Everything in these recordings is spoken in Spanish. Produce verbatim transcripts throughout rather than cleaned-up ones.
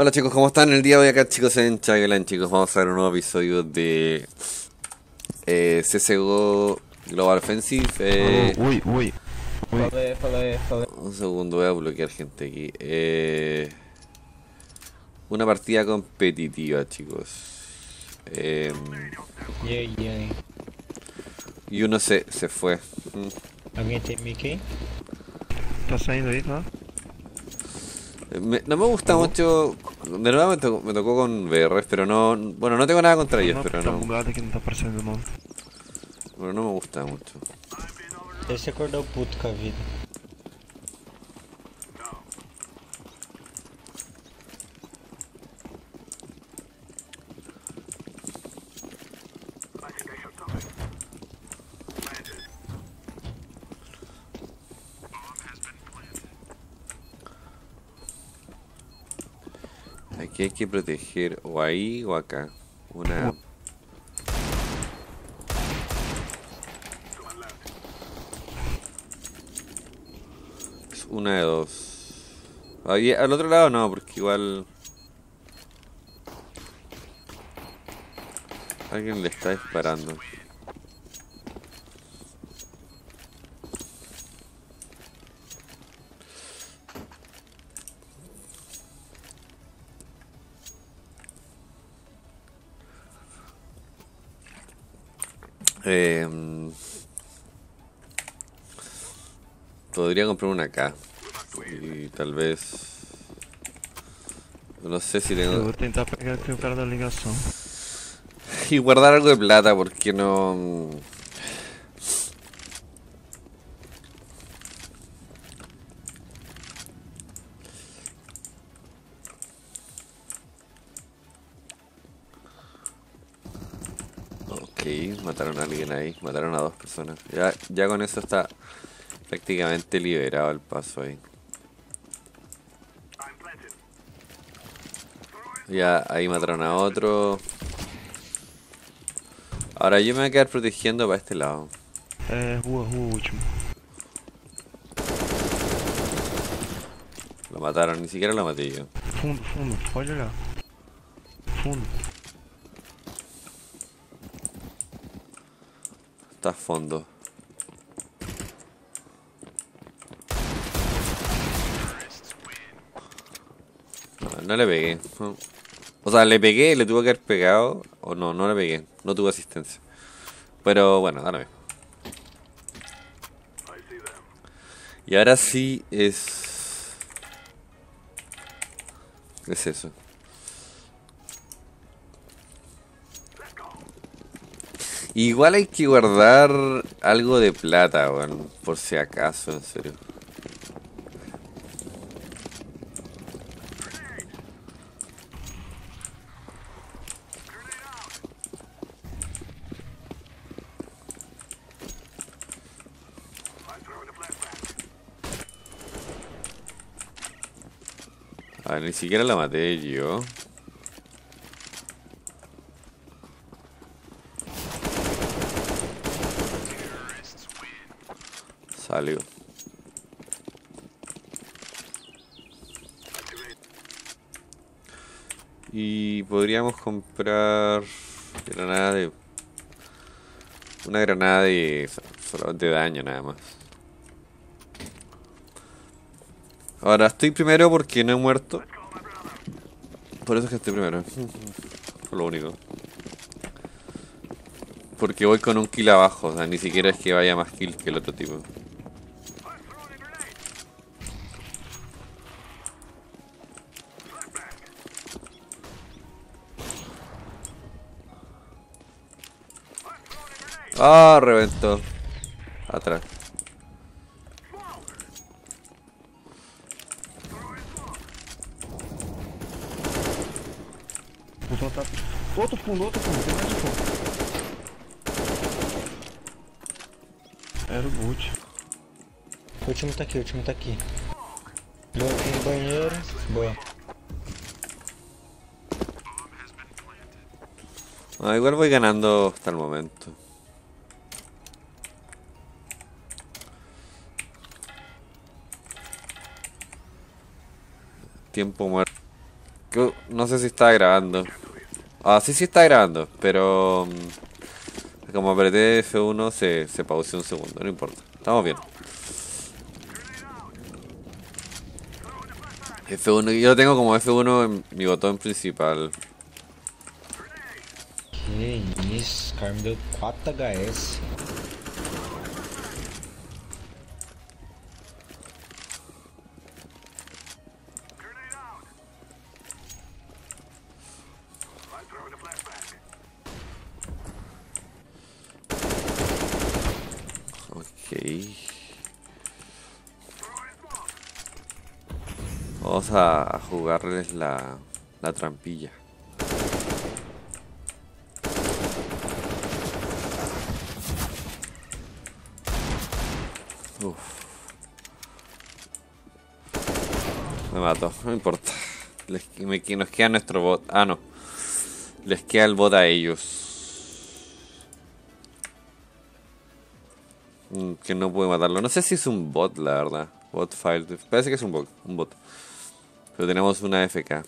Hola chicos, ¿cómo están? El día de hoy acá chicos en Chagalan, chicos, vamos a ver un nuevo episodio de eh, C S G O Global Offensive. eh, Uy, uy, uy joder, joder, joder. Un segundo, voy a bloquear gente aquí. eh, Una partida competitiva chicos. eh, yeah, yeah. Y uno se, se fue. ¿Alguien tiene Mickey? ¿Estás saliendo ahí, no? Me, no me gusta ¿Cómo? mucho. De nuevo me tocó, me tocó con V R, pero no. Bueno, no tengo nada contra ellos, no, pero no. Bueno, no me gusta mucho. Esse acordou puto com a vida. Aquí hay que proteger, o ahí o acá. Una... Es una de dos. Ahí, al otro lado no, porque igual... Alguien le está disparando. Eh, podría comprar una acá y tal vez no sé si tengo y guardar algo de plata porque no mataron a alguien ahí, mataron a dos personas. Ya, ya con eso está prácticamente liberado el paso ahí. Ya, ahí mataron a otro. Ahora yo me voy a quedar protegiendo para este lado. Eh, uh, uh, lo mataron, ni siquiera lo maté yo. Fundo, fundo, óyala. Fundo. Está a fondo. No, no le pegué. O sea, le pegué, le tuvo que haber pegado. O no, no le pegué. No tuvo asistencia. Pero bueno, ahora mismo. Y ahora sí es... Es eso. Igual hay que guardar algo de plata, bueno, por si acaso, en serio. A ver, ni siquiera la maté yo. Salió. Y podríamos comprar granada de una granada de solo de daño nada más. Ahora estoy primero porque no he muerto. Por eso es que estoy primero. Por lo único. Porque voy con un kill abajo, o sea, ni siquiera es que vaya más kill que el otro tipo. Ah, oh, reventó. Atrás. Outro fundo, outro fundo, tem mais de fundo. Era o último. O último tá aqui, o último tá aqui. Deu aqui no banheiro. Boa. Ah, igual voy ganando hasta el momento. Tiempo muerto. que, no sé si está grabando. Ah, sí, sí está grabando, pero como apreté F uno se, se pausó un segundo, no importa. Estamos bien. F uno, yo lo tengo como F uno en mi botón principal. Que isso, cara, me deu cuatro H S. Ok. Vamos a jugarles la, la trampilla. Uf. Me mato, no importa. Les, me, nos queda nuestro bot. Ah, no. Les queda el bot a ellos. Mm, que no pude matarlo. No sé si es un bot, la verdad. Bot file. Parece que es un bot. Un bot. Pero tenemos una A F K.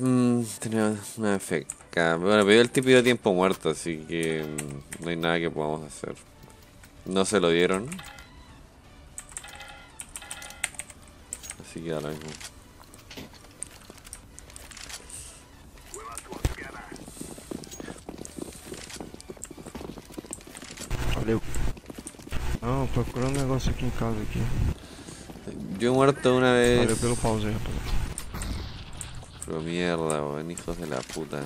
Mm, tenía una F K. Bueno, pidió el típico tiempo muerto, así que mm, no hay nada que podamos hacer. No se lo dieron, así que ahora mismo. Valeu. Não, procurando um negócio aqui em casa aqui. Yo muerto una vez. Valeu pelo pause aí, rapaz. Pero mierda, weón, hijos de la puta.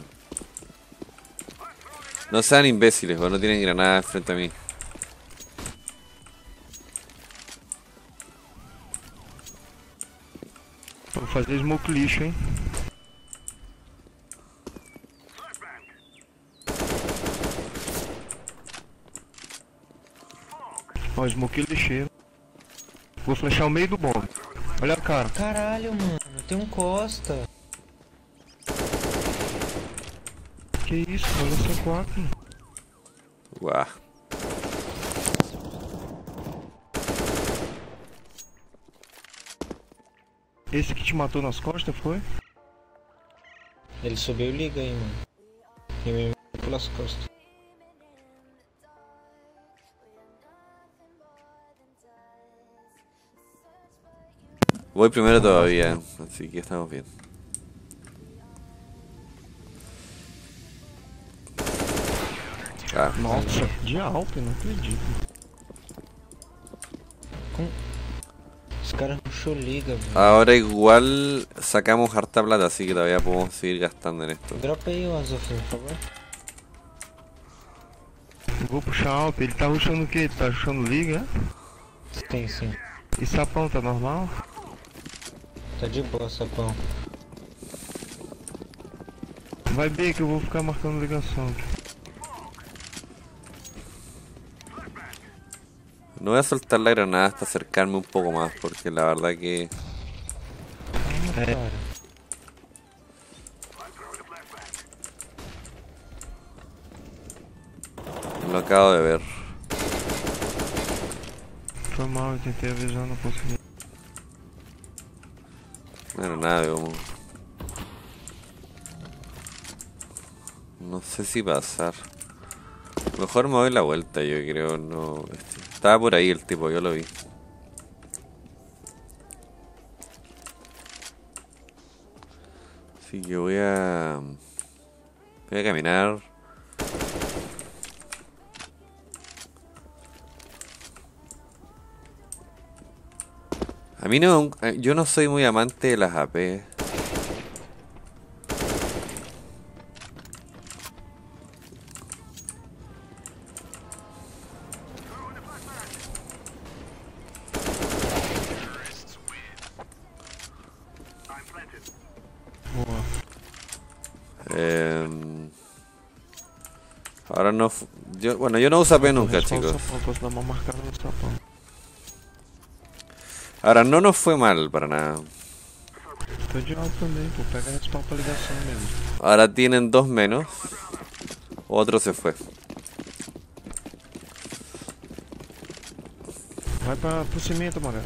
No sean imbéciles, weón, no tienen granadas frente a mí. Vou fazer smoke lixo, hein. Ó, smoke lixeiro. Vou flechar o meio do bomb. Olha a cara. Caralho, mano, tem um Costa. Que isso, olha essa cuatro. Uau. Esse que te matou nas costas foi? Ele subiu e liga aí, mano. E me matou pelas costas. Voy primero todavía, así que estamos bien. Ah. Nossa, de Alp, não acredito. Como? Os caras puxou liga, velho. Ahora igual sacamos harta plata, así que todavía podemos seguir gastando en esto. Dropa aí o Azofim, por favor. Vou puxar Alp, ele tá rushando o que? Tá rushando liga? Sim, sim. E sapão, tá normal? Tá de boa, sapão. Vai bem que eu vou ficar marcando ligação. No voy a soltar la granada hasta acercarme un poco más, porque la verdad que... Eh. Lo acabo de ver. Fue mal, intenté avisar, no puedo seguir. Una granada de humo. No sé si pasar. Mejor me doy la vuelta, yo creo, no... Estaba por ahí el tipo, yo lo vi. Así que voy a... Voy a caminar. A mí no... Yo no soy muy amante de las A P. Eh, ahora no... Yo, bueno, yo no uso A P nunca, chicos. Ahora no nos fue mal para nada. Ahora tienen dos menos. Otro se fue. Vai pra, pro cimento, Moreno.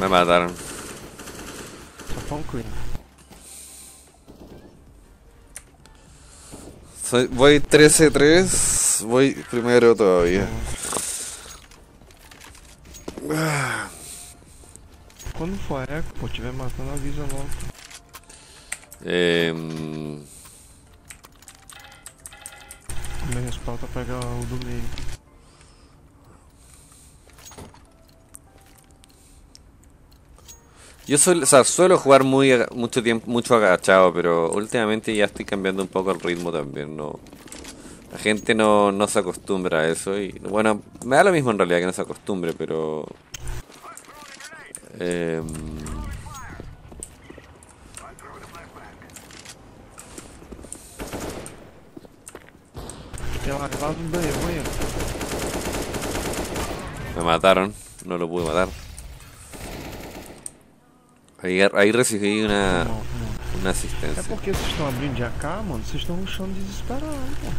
Me mataron. Soy, voy trece a tres, voy primero todavía. Quando for eco, pô, tiver matando, avisa logo. É... Menos falta pegar o do meio. Yo suelo, o sea, suelo jugar muy mucho tiempo, mucho agachado, pero últimamente ya estoy cambiando un poco el ritmo también, no. La gente no, no se acostumbra a eso y bueno, me da lo mismo en realidad que no se acostumbre, pero eh, me mataron, no lo pude matar. Aí, aí recebi uma, uma assistência. É porque vocês estão abrindo de A K, mano, vocês estão rushando desesperado, mano.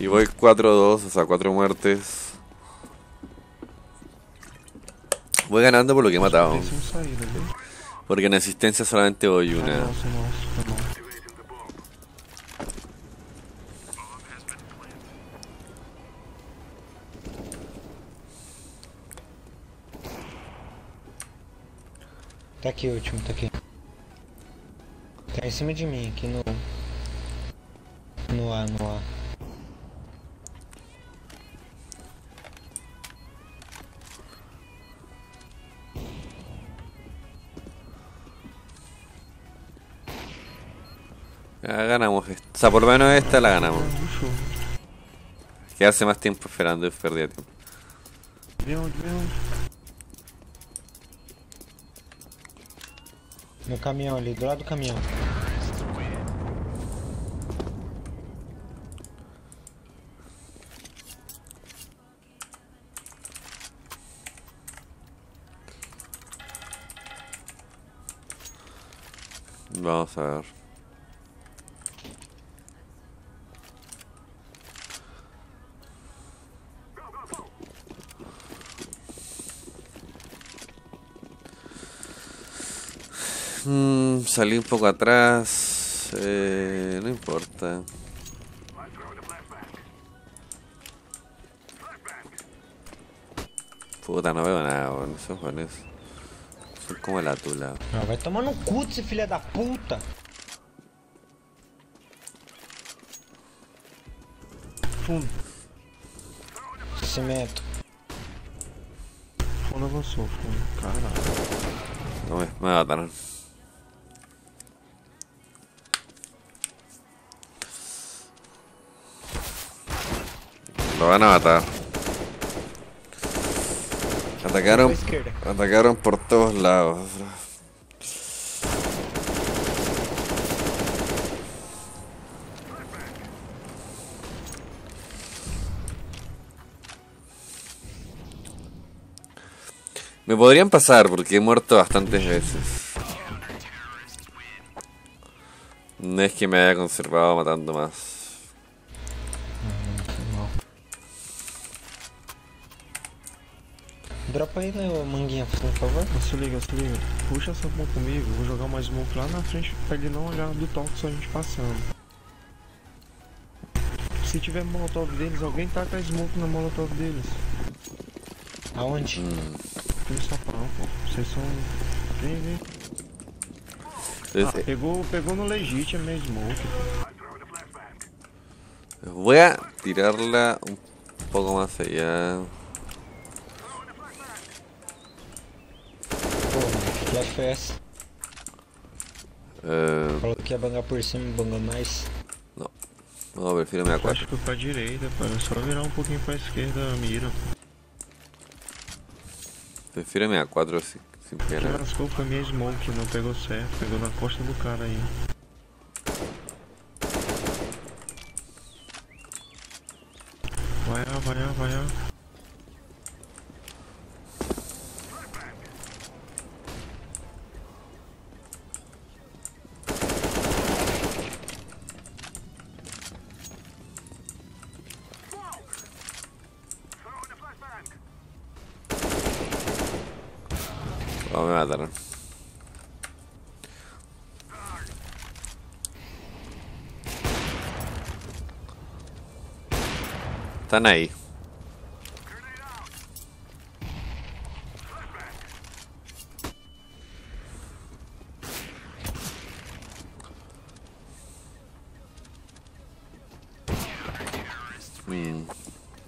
E vou cuatro a dos, ou seja, quatro mortes. Vou ganhando pelo que matavam. Porque na assistência solamente houve uma. Ah, nossa, nossa, nossa. Tá aqui o último, tá aqui. Tá em cima de mim, aqui no... No A, no A. Ya ganamos esta. O sea, por lo menos esta la ganamos. Que hace más tiempo esperando y perdí tiempo. Vemos, vemos. No caminhão ali, do lado do caminhão. Vamos a ver. Mm, salí un poco atrás, eh, no importa. Puta, no veo nada, weón. Esos jóvenes son como el atula. No, vai tomar no cu ese filho da puta. Fundo. Cimento. Fundo avançou, fundo. Caralho. Não, me mataram. Lo van a matar. Atacaron, atacaron por todos lados. Me podrían pasar porque he muerto bastantes veces. No es que me haya conservado matando más. Dropa aí, né, manguinha, por favor. Se liga, se liga. Puxa essa mão comigo, vou jogar mais smoke lá na frente pra ele não olhar do toque, só a gente passando. Se tiver molotov deles, alguém taca smoke na molotov deles. Aonde? Hum. Tem sapão, pô. Vocês são... Vem, vem. Ah, pegou, pegou no legit a minha smoke. Vou tirá-la um pouco mais allá. Foi essa? Uh... Falou que ia bangar por cima, bangou mais. Não, não, eu prefiro a minha quatro. Acho que pra direita, para só virar um pouquinho pra esquerda a mira. Prefiro a minha quatro assim, sem pena. Lascou com a minha smoke, não pegou certo, pegou na costa do cara aí. Vaya, vaya, vaya. Oh, me mataron. Están ahí. Mm.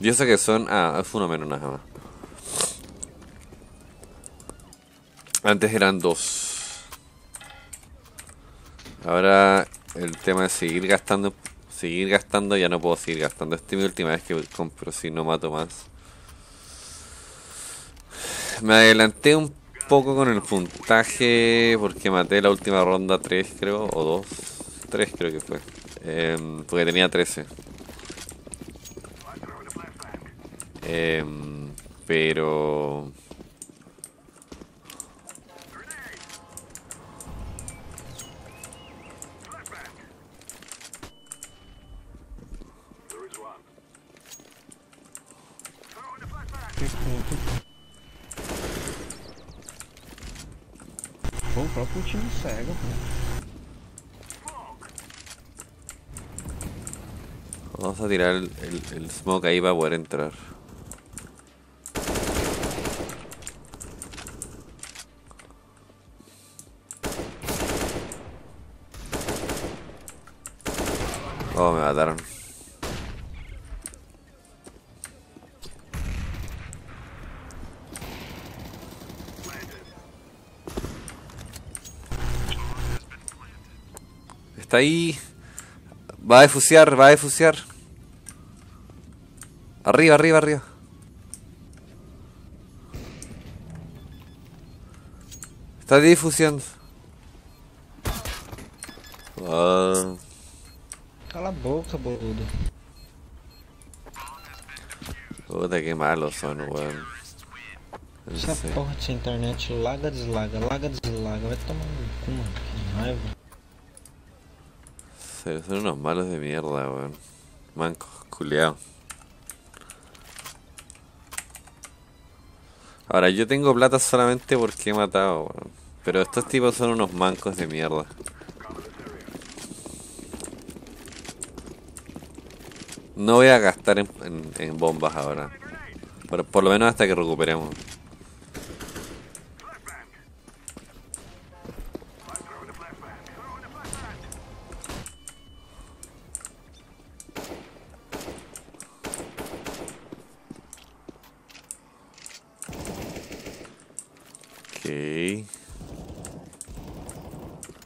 Yo sé que son... Ah, es uno menos nada más. Antes eran dos. Ahora el tema de seguir gastando, seguir gastando, ya no puedo seguir gastando. Esta es mi última vez que compro, si no mato más. Me adelanté un poco con el puntaje porque maté la última ronda tres creo, o dos. tres creo que fue. Eh, porque tenía trece. Eh, pero... Pô, o próprio time cega, pô. Vamos a tirar el, el, el smoke ahí para poder entrar. Oh, me mataron. Está ahí. Va a defusear, va a defusear. Arriba, arriba, arriba. Está difusiando. Ah. Cala a boca, boludo. Puta, que malos son, weón. Essa porra de internet laga, deslaga, laga, deslaga. Vai tomar no cu, mano. Que raiva. Son unos malos de mierda, weón. Mancos, culiao. Ahora, yo tengo plata solamente porque he matado, weón. Pero estos tipos son unos mancos de mierda. No voy a gastar en, en, en bombas ahora. Por, por lo menos hasta que recuperemos.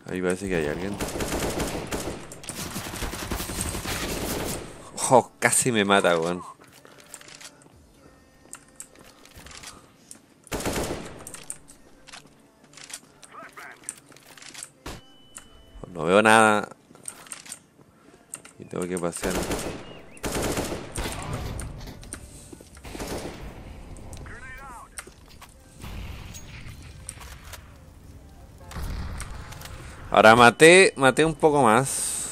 Ahí parece que hay alguien. Oh, casi me mata, weón. No veo nada. Y tengo que pasear. Ahora maté, maté un poco más.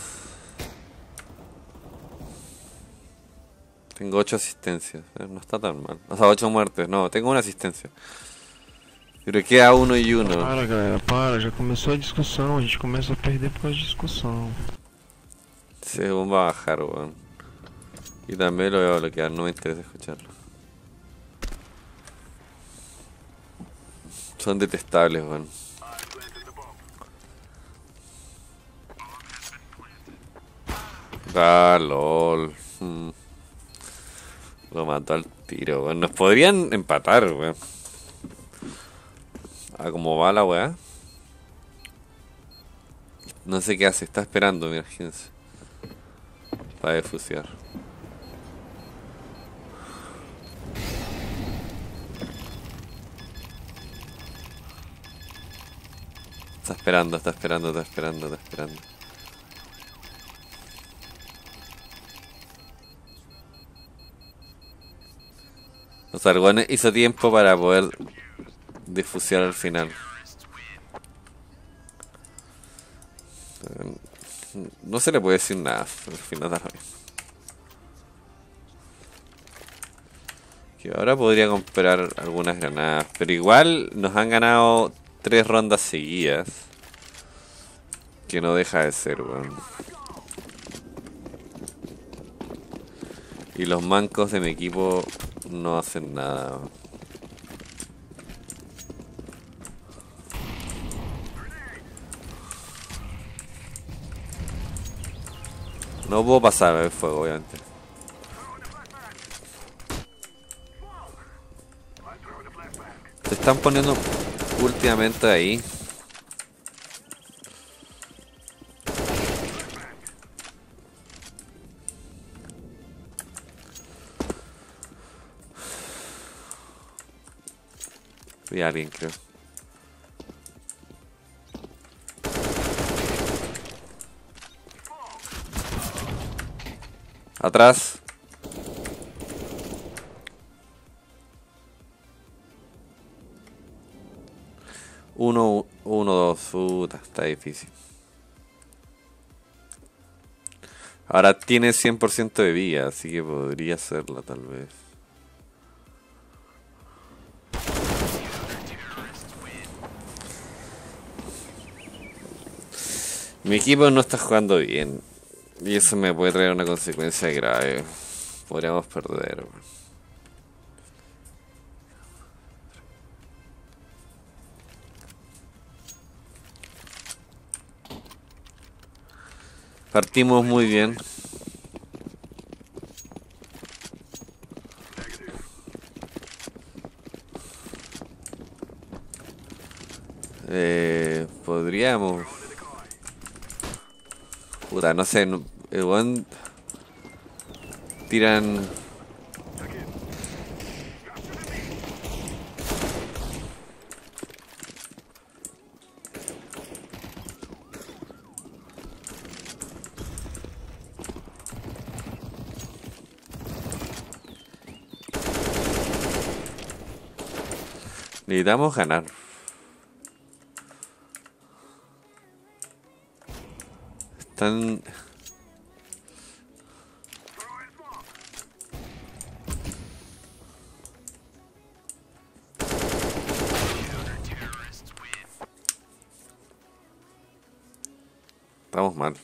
Tengo ocho asistencias, eh, no está tan mal. O sea, ocho muertes, no, tengo una asistencia. Pero queda uno y uno. Para, galera, para, já começou a discussão, a gente começa a perder por causa de discussão. Ese bomba va a bajar, weón. Y también lo voy a bloquear, no me interesa escucharlo. Son detestables, weón. Ah, lol. Hmm. Lo mató al tiro, weón. Nos podrían empatar, weón. Ah, como va la weá. No sé qué hace, está esperando, mira, fíjense. Para defusiar. Está esperando, está esperando, está esperando, está esperando. sea, el weón hizo tiempo para poder difusiar al final. No se le puede decir nada, al final da lo mismo. Que ahora podría comprar algunas granadas, pero igual nos han ganado tres rondas seguidas, que no deja de ser, weón. Y los mancos de mi equipo no hacen nada, weón. No puedo pasar el fuego, obviamente. Se están poniendo últimamente ahí. Vi a alguien, creo. Atrás. Uno, uno, dos. Uh, está difícil. Ahora tiene cien por ciento de vida, así que podría hacerla tal vez. Mi equipo no está jugando bien. Y eso me puede traer una consecuencia grave. Podríamos perder. Partimos muy bien. Eh, podríamos... Puta, no sé, el weón tiran. Necesitamos ganar. Están... Estamos mal.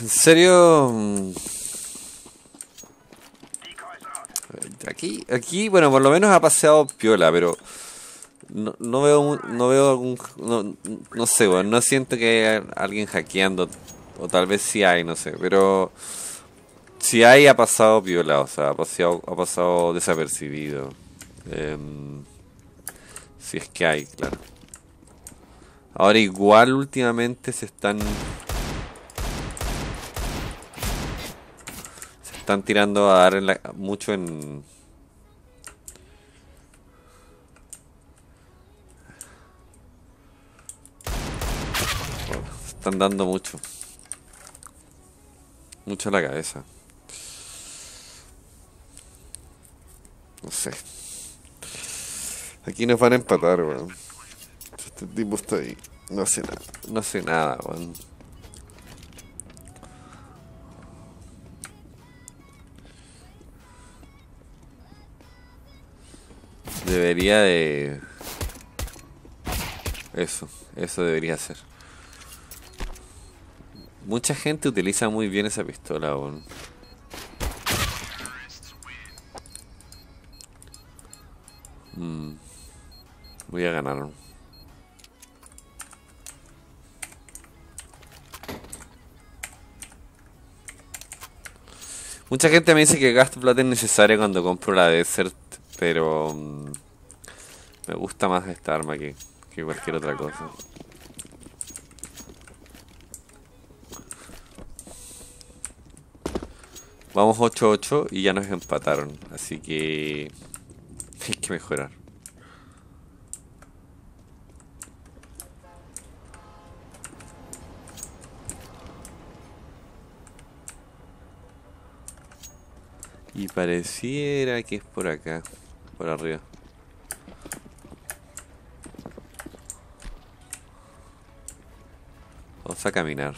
En serio, aquí, aquí, bueno, por lo menos ha paseado piola, pero no, no veo, no veo algún, no, no sé, bueno, no siento que haya alguien hackeando, o tal vez sí hay, no sé, pero si hay ha pasado piola, o sea, ha pasado, ha pasado desapercibido, eh, si es que hay, claro. Ahora igual últimamente se están Están tirando a dar en la, mucho en... Están dando mucho. Mucho a la cabeza. No sé. Aquí nos van a empatar, weón. Este tipo está ahí. No hace nada. No hace nada, weón. Debería de... Eso, eso debería ser. Mucha gente utiliza muy bien esa pistola aún. Mm. Voy a ganar. Mucha gente me dice que gasto plata es necesaria cuando compro la Desert, pero... Me gusta más esta arma que, que cualquier otra cosa. Vamos ocho ocho y ya nos empataron, así que hay que mejorar. Y pareciera que es por acá, por arriba. Vamos a caminar.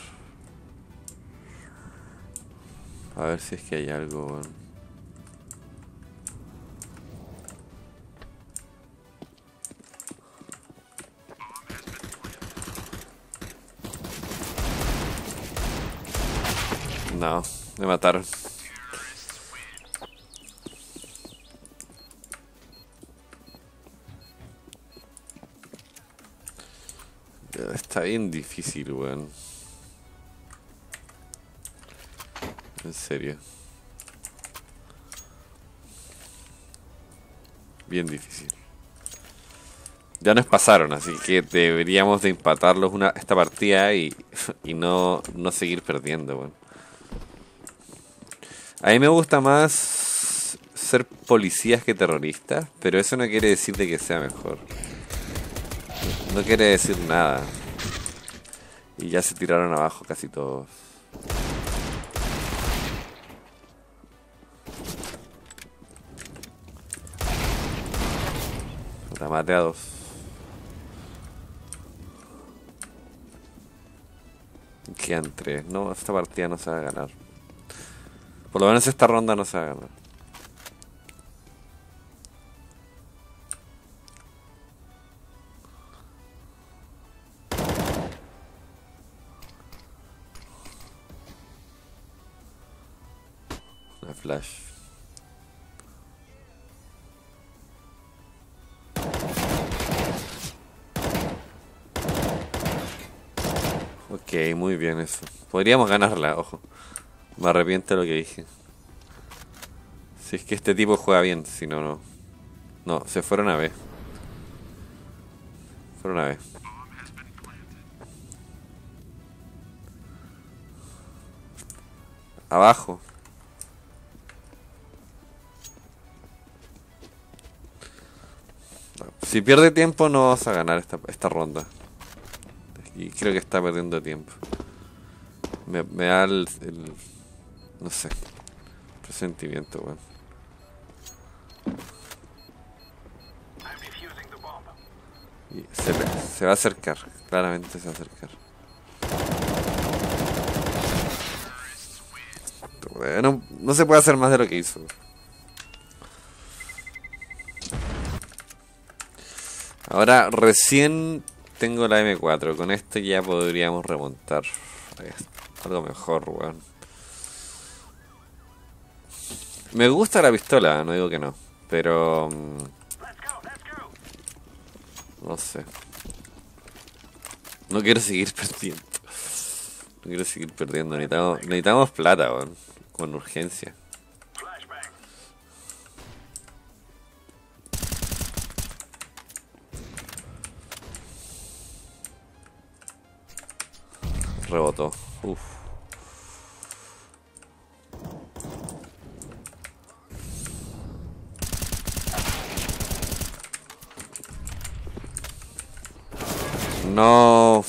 A ver si es que hay algo. No, me mataron. Está bien difícil, weón. En serio. Bien difícil. Ya nos pasaron, así que deberíamos de empatarlos una, esta partida y, y no, no seguir perdiendo, weón. A mí me gusta más ser policías que terroristas, pero eso no quiere decir de que sea mejor. No quiere decir nada. Y ya se tiraron abajo casi todos. La maté a dos. Quedan tres. No, esta partida no se va a ganar. Por lo menos esta ronda no se va a ganar. Una flash. Ok, muy bien eso. Podríamos ganarla, ojo. Me arrepiento de lo que dije. Si es que este tipo juega bien, si no, no. No, se fueron a B. Fueron a B. Abajo. Si pierde tiempo no vas a ganar esta, esta ronda. Y creo que está perdiendo tiempo. Me, me da el, el... no sé. Presentimiento, weón. Y se, se va a acercar. Claramente se va a acercar. No, no se puede hacer más de lo que hizo. Ahora recién... tengo la eme cuatro, con esto ya podríamos remontar. Algo mejor, weón. Me gusta la pistola, no digo que no. Pero... no sé. No quiero seguir perdiendo. No quiero seguir perdiendo. Necesitamos, necesitamos plata, weón. Con urgencia. Rebotó. Uf. No.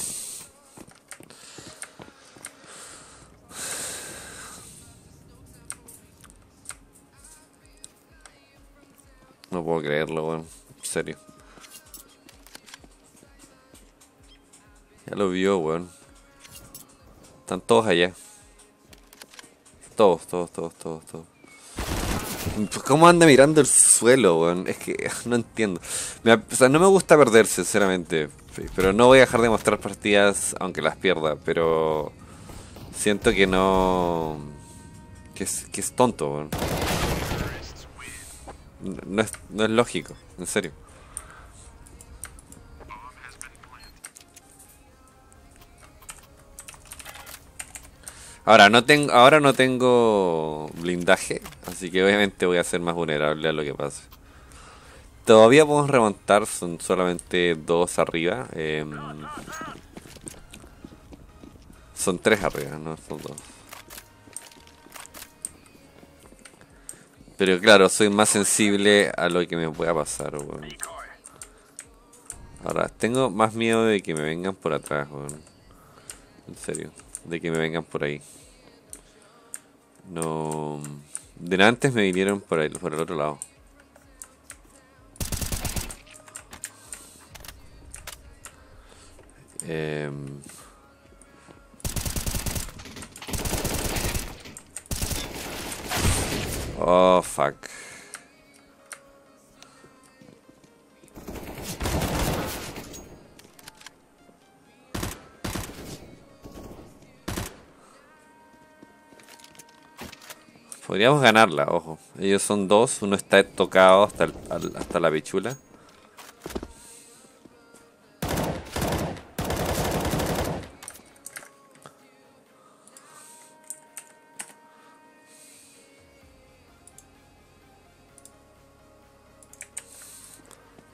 No puedo creerlo, bueno. En serio. Ya lo vio, weón. Bueno. Están todos allá. Todos, todos, todos, todos, todos. ¿Cómo anda mirando el suelo, weón? Es que no entiendo. Me, o sea, no me gusta perder, sinceramente. Pero no voy a dejar de mostrar partidas aunque las pierda. Pero siento que no... Que es, que es tonto, weón. No, no, es, no es lógico, en serio. Ahora no tengo, ahora no tengo blindaje, así que obviamente voy a ser más vulnerable a lo que pase. Todavía podemos remontar, son solamente dos arriba. Eh, son tres arriba, no son dos. Pero claro, soy más sensible a lo que me pueda pasar, weón. Ahora, tengo más miedo de que me vengan por atrás, weón. En serio, de que me vengan por ahí. No... De antes me vinieron por ahí, por el otro lado. Eh... Oh, fuck. Podríamos ganarla, ojo. Ellos son dos, uno está tocado hasta, el, al, hasta la pichula.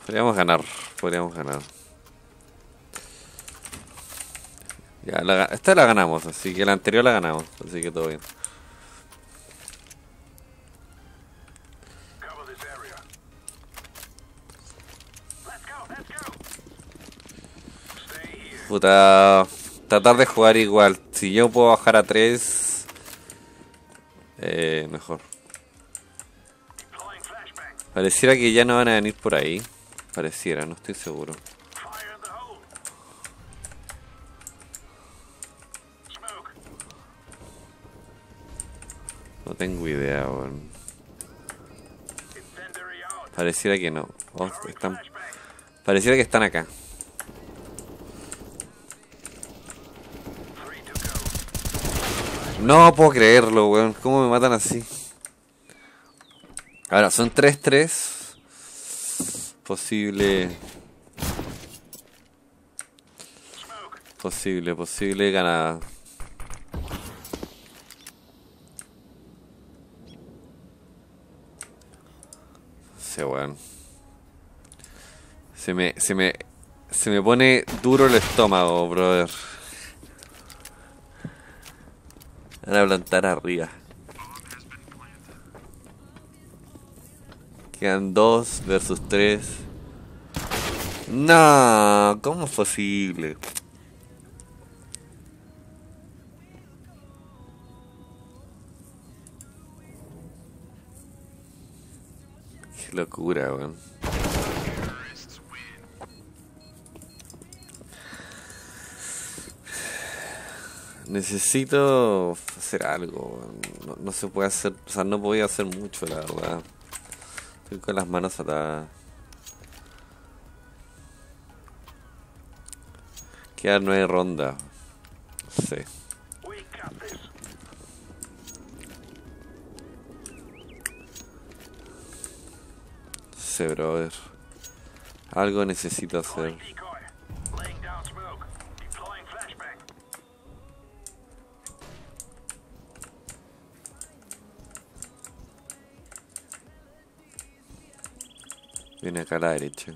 Podríamos ganar, podríamos ganar. Ya, la, esta la ganamos, así que la anterior la ganamos, así que todo bien. Puta, tratar de jugar igual. Si yo puedo bajar a tres, eh, mejor. Pareciera que ya no van a venir por ahí. Pareciera, no estoy seguro. No tengo idea, weón. Pareciera que no. Oh, están... Pareciera que están acá. No puedo creerlo, weón. ¿Cómo me matan así? Ahora, son tres tres. Posible... Posible, posible ganada. Se weón. Se me... Se me... Se me pone duro el estómago, brother. Van a plantar arriba. Quedan dos versus tres. No, ¿cómo es posible? Qué locura, weón. Necesito hacer algo. No, no se puede hacer, o sea, no podía hacer mucho, la verdad. Estoy con las manos atadas. Queda nueve rondas. Sí. Sí, brother. Algo necesito hacer. Viene acá a la derecha.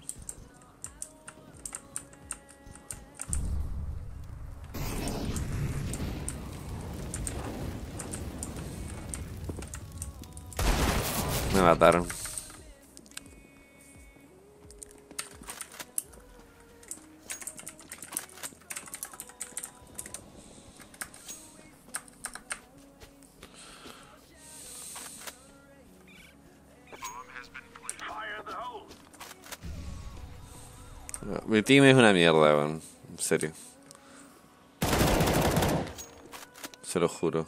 Me mataron. Mi team es una mierda, weón. En serio. Se lo juro.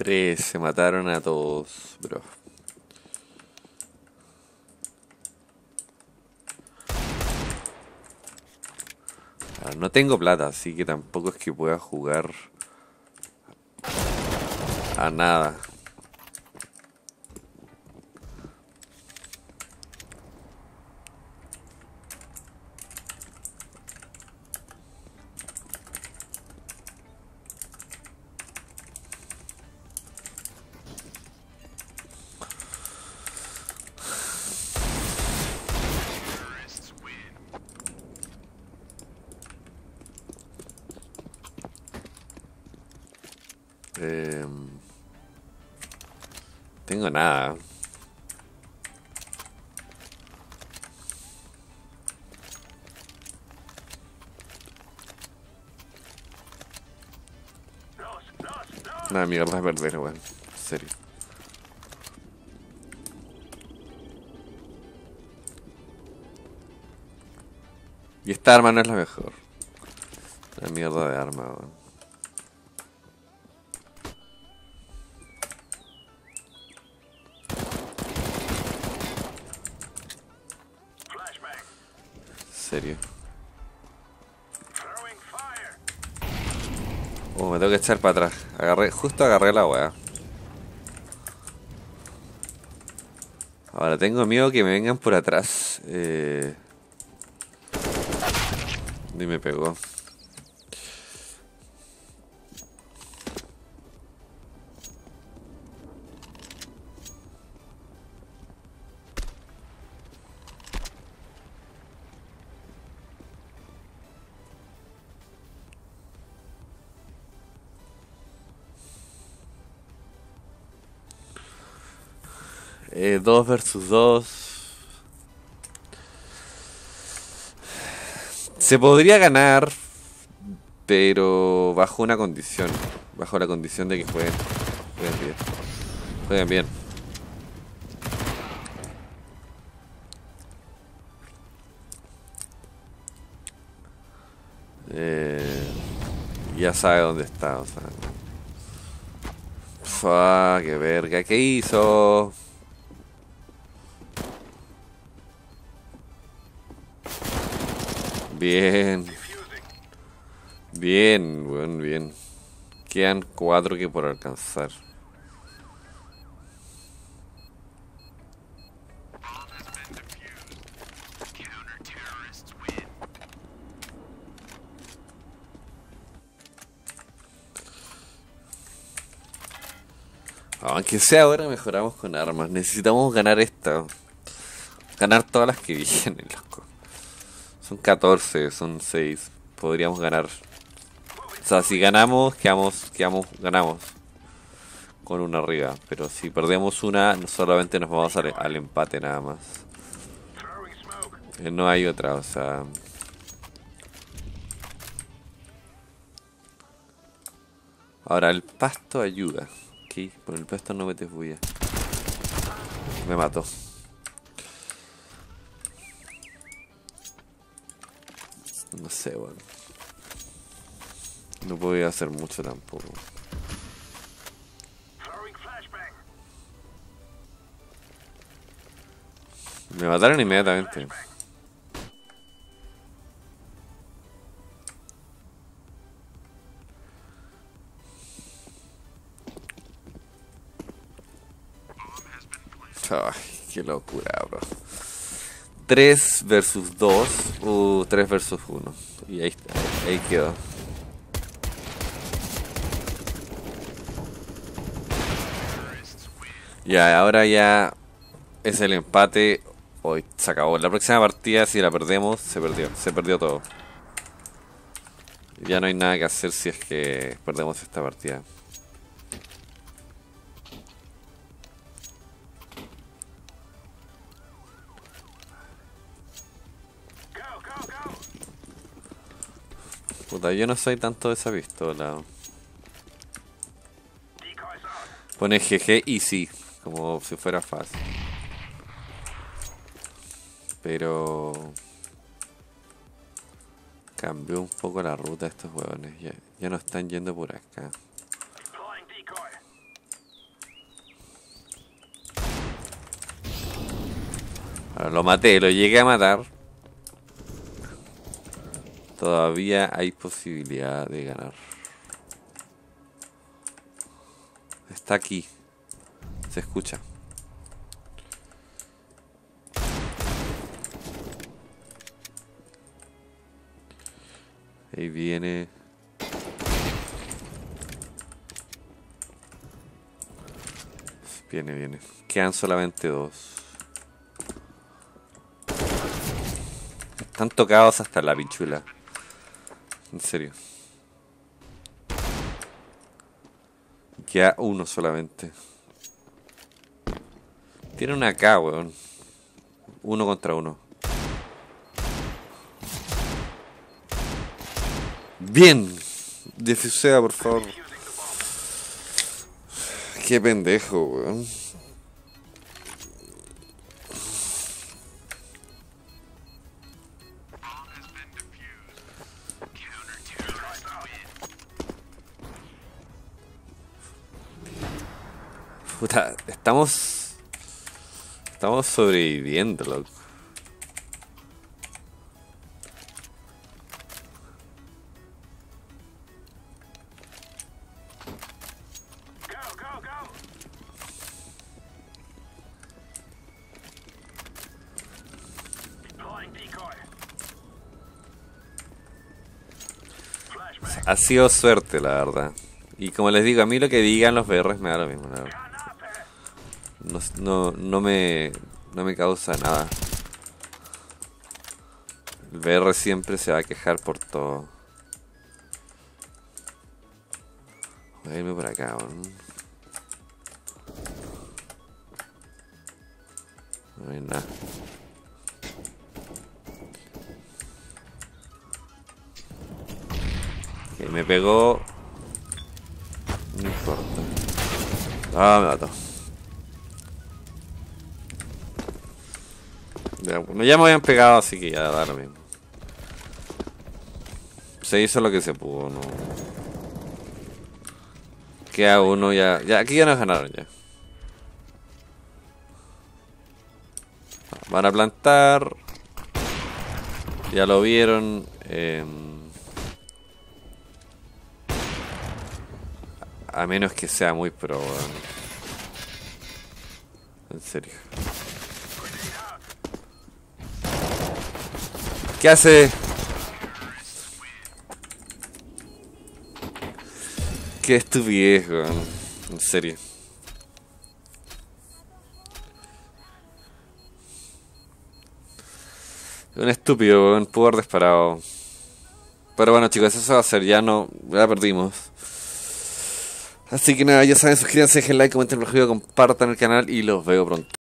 tres, se mataron a todos, bro. Claro, no tengo plata, así que tampoco es que pueda jugar a nada. Eh, tengo nada. Nada, mierda, es perder, weón. En serio. Y esta arma no es la mejor. Una mierda de arma, weón. Serio. Oh, me tengo que echar para atrás. Agarré, justo agarré la weá. Ahora tengo miedo que me vengan por atrás. Eh... Y me pegó. Eh, dos versus dos. Se podría ganar, pero bajo una condición. Bajo la condición de que jueguen. Jueguen bien. Jueguen bien. Eh, ya sabe dónde está, o sea. Fua, qué verga. ¿Qué hizo? Bien. Bien, buen, bien. Quedan cuatro que por alcanzar. Aunque sea ahora mejoramos con armas. Necesitamos ganar esta. Ganar todas las que vienen, loco. Son catorce, son seis. Podríamos ganar. O sea, si ganamos, quedamos, quedamos, ganamos. Con una arriba. Pero si perdemos una, solamente nos vamos al, al empate nada más. Eh, no hay otra, o sea... Ahora, el pasto ayuda. Ok, por el pasto no metes bulla. Me mató. No sé, bueno. No podía hacer mucho tampoco. Me mataron inmediatamente. Ay, qué locura, bro. tres versus dos, o uh, tres versus uno. Y ahí está, ahí quedó. Ya, ahora ya es el empate. Hoy se acabó. La próxima partida, si la perdemos, se perdió. Se perdió todo. Ya no hay nada que hacer si es que perdemos esta partida. Puta, yo no soy tanto de esa pistola. Pone G G easy, como si fuera fácil. Pero... cambió un poco la ruta estos huevones. Ya, ya no están yendo por acá. Bueno, lo maté, lo llegué a matar. Todavía hay posibilidad de ganar. Está aquí. Se escucha. Ahí viene. Viene, viene. Quedan solamente dos. Están tocados hasta la pichula. En serio. Queda uno solamente. Tiene una K, weón. Uno contra uno. Bien. Defusea, por favor. Qué pendejo, weón. Puta, estamos... Estamos sobreviviendo, loco. Ha sido suerte, la verdad. Y como les digo, a mí lo que digan los B Rs me da lo mismo, la verdad. No, no, no me no me causa nada. El B R siempre se va a quejar por todo. Voy a irme por acá, ¿no? No hay nada. Ok, me pegó. No importa. Ah, me mató. Ya, ya me habían pegado, así que ya da lo mismo. Se hizo lo que se pudo, no. Queda uno ya. Ya aquí ya nos ganaron ya. Van a plantar. Ya lo vieron. Eh, a menos que sea muy pro. Bueno. En serio. ¿Qué hace? Qué estupidez, weón. En serio. Un estúpido, weón. Pudo haber disparado. Pero bueno, chicos, eso va a ser. Ya no. Ya perdimos. Así que nada, ya saben, suscríbanse, dejen like, comenten el video, compartan el canal y los veo pronto.